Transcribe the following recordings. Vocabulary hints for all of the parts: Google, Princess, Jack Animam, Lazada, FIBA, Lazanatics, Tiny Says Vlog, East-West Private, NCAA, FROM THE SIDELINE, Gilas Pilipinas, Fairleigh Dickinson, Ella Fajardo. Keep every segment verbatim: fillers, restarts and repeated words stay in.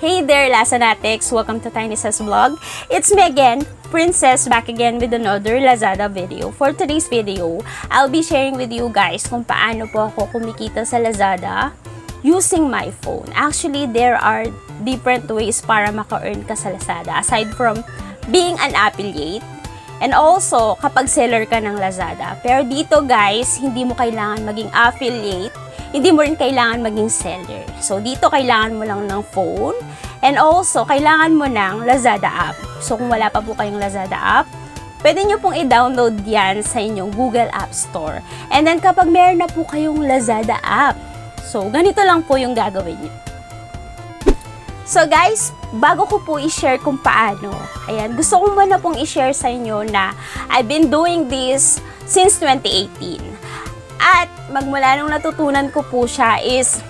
Hey there, Lazanatics! Welcome to Tiny Says Vlog. It's me again, Princess, back again with another Lazada video. For today's video, I'll be sharing with you guys kung paano po ako kumikita sa Lazada using my phone. Actually, there are different ways para maka-earn ka sa Lazada. Aside from being an affiliate, and also kapag seller ka ng Lazada. Pero dito guys, hindi mo kailangan maging affiliate. Hindi mo rin kailangan maging seller. So, dito kailangan mo lang ng phone. And also, kailangan mo ng Lazada app. So, kung wala pa po kayong Lazada app, pwede nyo pong i-download yan sa inyong Google App Store. And then, kapag meron na po kayong Lazada app, so, ganito lang po yung gagawin nyo. So, guys, bago ko po i-share kung paano, ayan, gusto ko muna pong i-share sa inyo na I've been doing this since twenty eighteen. At magmula nung natutunan ko po siya is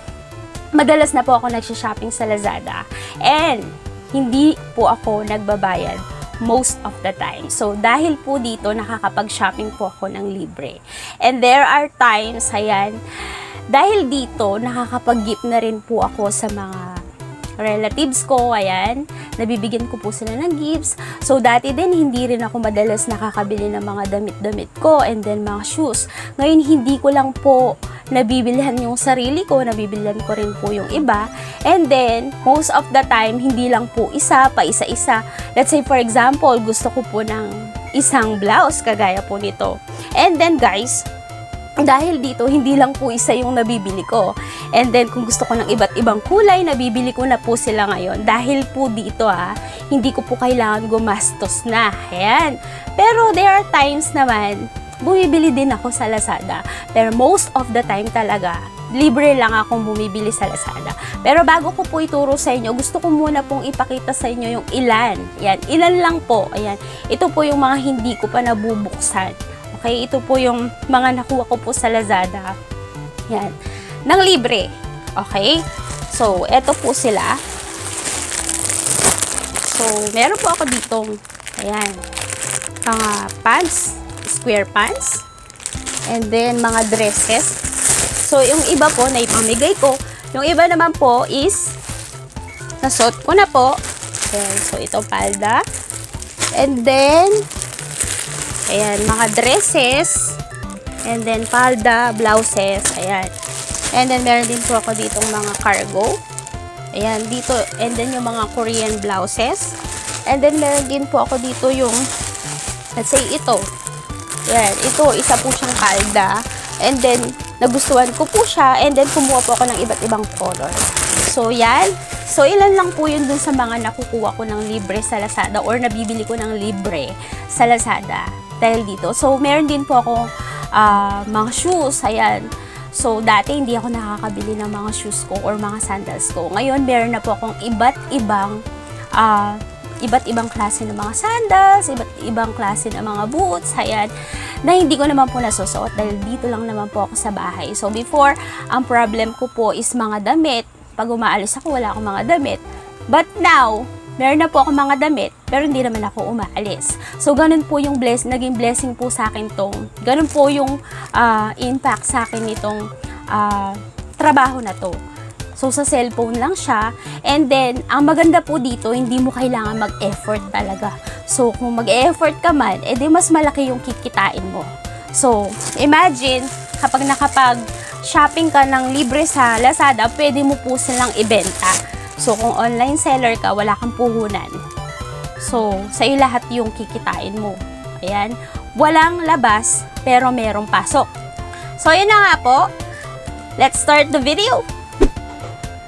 madalas na po ako nagsha-shopping sa Lazada. And hindi po ako nagbabayad most of the time. So dahil po dito nakakapag-shopping po ako ng libre. And there are times, ayan, dahil dito nakakapag-gift na rin po ako sa mga relatives ko, ayan, nabibigyan ko po sila ng gifts. So, dati din, hindi rin ako madalas nakakabili ng mga damit-damit ko and then mga shoes. Ngayon, hindi ko lang po nabibilhan yung sarili ko, nabibilhan ko rin po yung iba. And then, most of the time, hindi lang po isa, pa isa-isa. Let's say, for example, gusto ko po ng isang blouse, kagaya po nito. And then, guys, dahil dito, hindi lang po isa yung nabibili ko. And then, kung gusto ko ng iba't ibang kulay, nabibili ko na po sila ngayon. Dahil po dito, ha, hindi ko po kailangan gumastos na. Ayan. Pero, there are times naman, bumibili din ako sa Lazada. Pero, most of the time talaga, libre lang akong bumibili sa Lazada. Pero, bago ko po ituro sa inyo, gusto ko muna pong ipakita sa inyo yung ilan. Ayan. Ilan lang po. Ayan. Ito po yung mga hindi ko pa nabubuksan. Okay, ito po yung mga nakuha ko po sa Lazada. Yan. Nang libre. Okay? So, eto po sila. So, meron po ako ditong, ayan, mga pants, square pants, and then mga dresses. So, yung iba po, naipamigay ko. Yung iba naman po is, nasuot ko na po. Ayan. So, ito palda. And then, ayan, mga dresses, and then palda, blouses, ayan. And then, meron din po ako ditong mga cargo. Ayan, dito, and then yung mga Korean blouses. And then, meron din po ako dito yung, let's say, ito. Ayan, ito, isa po siyang palda. And then, nagustuhan ko po siya, and then, kumuha po ako ng iba't ibang color. So, yan. So, ilan lang po yun dun sa mga nakukuha ko ng libre sa Lazada or nabibili ko ng libre sa Lazada. Dahil dito. So, meron din po ako uh, mga shoes. Ayan. So, dati hindi ako nakakabili ng mga shoes ko or mga sandals ko. Ngayon, meron na po akong iba't ibang uh, iba't ibang klase ng mga sandals, iba't ibang klase ng mga boots. Ayan. Na hindi ko naman po nasusuot dahil dito lang naman po ako sa bahay. So, before, ang problem ko po is mga damit. Pag umaalis ako, wala akong mga damit. But now, meron na po ako mga damit, pero hindi naman ako umaalis. So, ganun po yung bless, naging blessing po sa akin tong, ganun po yung uh, impact sa akin nitong uh, trabaho na to. So, sa cellphone lang siya. And then, ang maganda po dito, hindi mo kailangan mag-effort talaga. So, kung mag-effort ka man, edi mas malaki yung kikitain mo. So, imagine, kapag nakapag-shopping ka ng libre sa Lazada, pwede mo po silang ibenta. So, kung online seller ka, wala kang puhunan. So, sa'yo lahat yung kikitain mo. Ayan. Walang labas, pero merong pasok. So, yun na nga po. Let's start the video!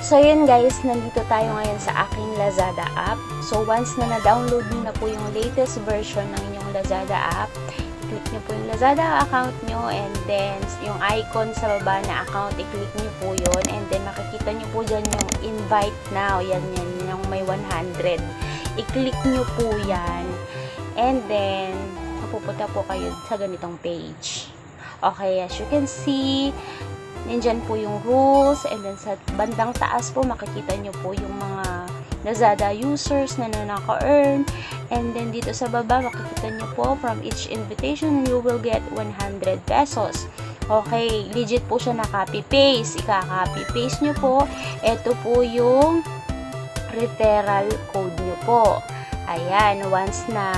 So, yun guys. Nandito tayo ngayon sa aking Lazada app. So, once na na-download nyo na po yung latest version ng inyong Lazada app, i-click nyo po yung Lazada account nyo and then yung icon sa baba na account, i-click nyo po yun and then makikita nyo po dyan yung invite now, yan yan, yung may one hundred. I-click nyo po yan and then mapupunta po kayo sa ganitong page. Okay, as you can see, nandyan po yung rules and then sa bandang taas po makikita nyo po yung mga Lazada users na naka-earn. And then, dito sa baba, makikita nyo po, from each invitation, you will get one hundred pesos. Okay, legit po siya na copy-paste. Ika-copy-paste nyo po. Ito po yung referral code nyo po. Ayan, once na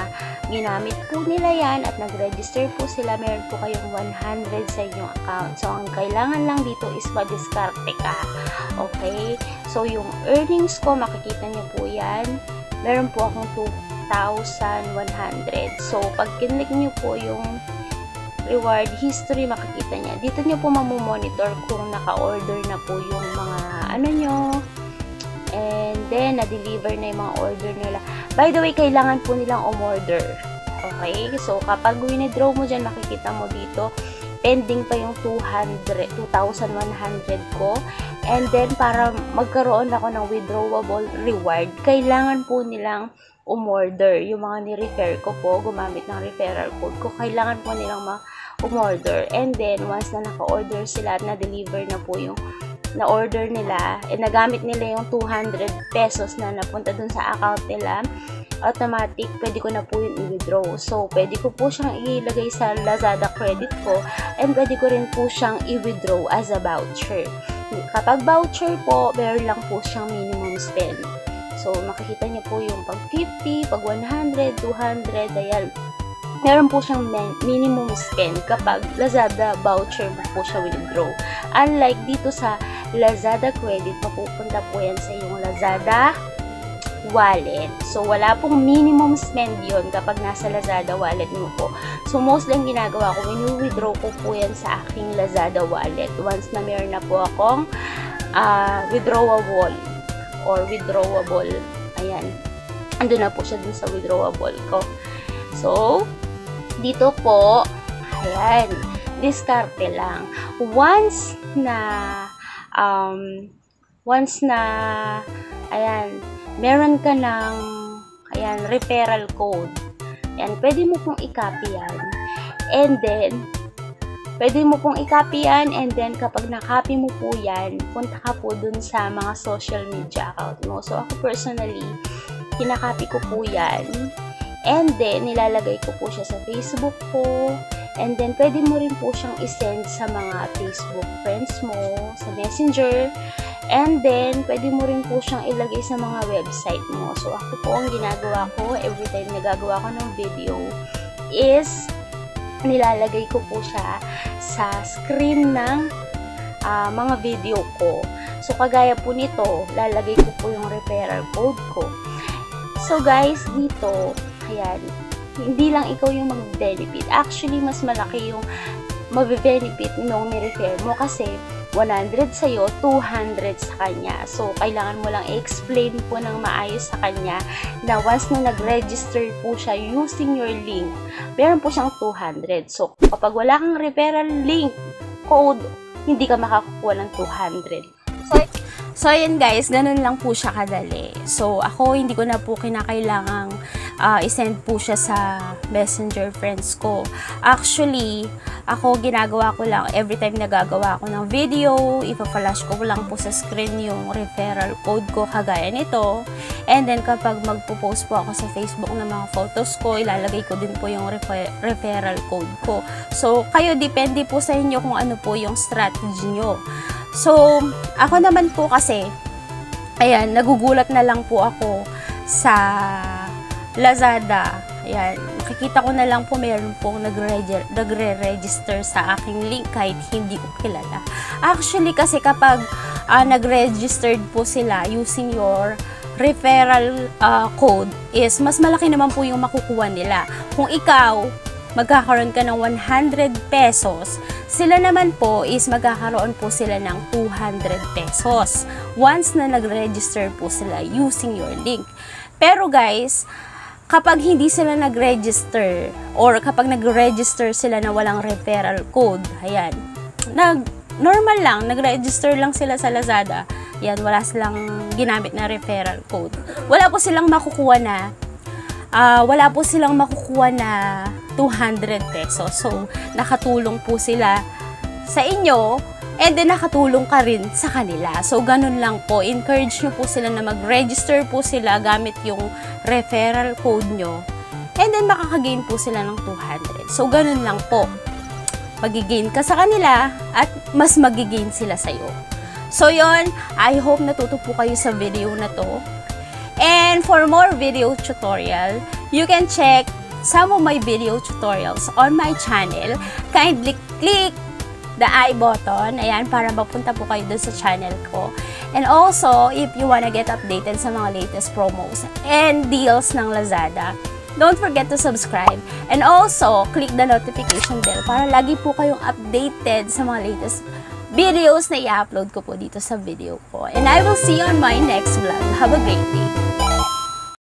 ginamit po nila yan at nag-register po sila, meron po kayong one hundred sa inyong account. So, ang kailangan lang dito is madiskarte ka. Okay? So, yung earnings ko, makikita nyo po yan. Meron po akong two thousand one hundred. So, pag kinlik nyo po yung reward history, makikita niya. Dito nyo po mamumonitor kung naka-order na po yung mga ano nyo. And then, na-deliver na yung mga order nila. By the way, kailangan po nilang umorder. Okay? So, kapag winidraw mo dyan, makikita mo dito, pending pa yung two thousand one hundred ko. And then, para magkaroon ako ng withdrawable reward, kailangan po nilang umorder. Yung mga ni-refer ko po, gumamit ng referral code ko, kailangan po nilang ma-umorder. And then, once na naka-order sila at na-deliver na po yung na-order nila, eh, nagamit nila yung two hundred pesos na napunta dun sa account nila, automatic, pwede ko na po yung i-withdraw. So, pwede ko po siyang ilagay sa Lazada credit ko, and pwede ko rin po siyang i-withdraw as a voucher. Kapag voucher po, meron lang po siyang minimum spend. So, makikita niyo po yung pag fifty, pag one hundred, two hundred, ayan. Meron po siyang minimum spend kapag Lazada voucher po siya withdraw. Unlike dito sa Lazada credit, mapupunta po yan sa iyong Lazada wallet. So, wala pong minimum spend yon kapag nasa Lazada wallet mo po. So, mostly ang ginagawa ko, wini-withdraw ko po yan sa aking Lazada wallet once na meron na po akong uh, withdrawable or withdrawable. Ayan. Ando na po siya dun sa withdrawable ko. So, dito po, ayan, diskarte lang. Once na, um, once na, ayan, meron ka ng, ayan, referral code. Ayan, pwede mo pong i-copy yan. And then, pwede mo pong i-copy yan, and then kapag na-copy mo po yan, punta ka po dun sa mga social media account mo. So, ako personally, kinakopy ko po yan. And then, nilalagay ko po siya sa Facebook ko. And then, pwede mo rin po siyang isend sa mga Facebook friends mo, sa Messenger. And then, pwede mo rin po siyang ilagay sa mga website mo. So, ako po ang ginagawa ko, every time nagagawa ko ng video, is nilalagay ko po siya sa screen ng uh, mga video ko. So, kagaya po nito, lalagay ko po yung referral code ko. So, guys, dito, ayan, hindi lang ikaw yung mag-benefit. Actually, mas malaki yung mag-benefit nung ni-refer mo kasi one hundred sa'yo, two hundred sa kanya. So, kailangan mo lang i-explain po ng maayos sa kanya na once na nag-register po siya using your link, meron po siyang two hundred. So, kapag wala kang referral link code, hindi ka makakukuha ng two hundred. So, so ayan guys, ganun lang po siya kadali. So, ako hindi ko na po kinakailangang Uh, isend po siya sa Messenger friends ko. Actually, ako ginagawa ko lang, every time nagagawa ko ng video, ipa-flash ko lang po sa screen yung referral code ko kagaya nito. And then kapag magpo-post po ako sa Facebook ng mga photos ko, ilalagay ko din po yung refer referral code ko. So, kayo, depende po sa inyo kung ano po yung strategy nyo. So, ako naman po kasi, ayan, nagugulat na lang po ako sa Lazada. Ayan, nakikita ko na lang po meron pong nagre-register sa aking link kahit hindi ko kilala. Actually, kasi kapag uh, nag-registered po sila using your referral uh, code is mas malaki naman po yung makukuha nila. Kung ikaw, magkakaroon ka ng one hundred pesos, sila naman po is magkakaroon po sila ng two hundred pesos once na nag-register po sila using your link. Pero guys, kapag hindi sila nag-register or kapag nag-register sila na walang referral code, ayan, nag, normal lang, nag-register lang sila sa Lazada, ayan, wala silang ginamit na referral code. Wala po silang makukuha na, uh, wala po silang makukuha na two hundred pesos. So, nakatulong po sila sa inyo, and then nakatulong ka rin sa kanila. So, ganun lang po. Encourage nyo po sila na mag-register po sila gamit yung referral code nyo. And then, makakagain po sila ng two hundred. So, ganun lang po. Magigain ka sa kanila at mas magigain sila sa'yo. So, yon, I hope natuto po kayo sa video na to. And for more video tutorial, you can check some of my video tutorials on my channel. Kindly click the I button, ayan, para mapunta po kayo dun sa channel ko. And also, if you wanna get updated sa mga latest promos and deals ng Lazada, don't forget to subscribe. And also, click the notification bell para lagi po kayong updated sa mga latest videos na i-upload ko po dito sa video ko. And I will see you on my next vlog. Have a great day!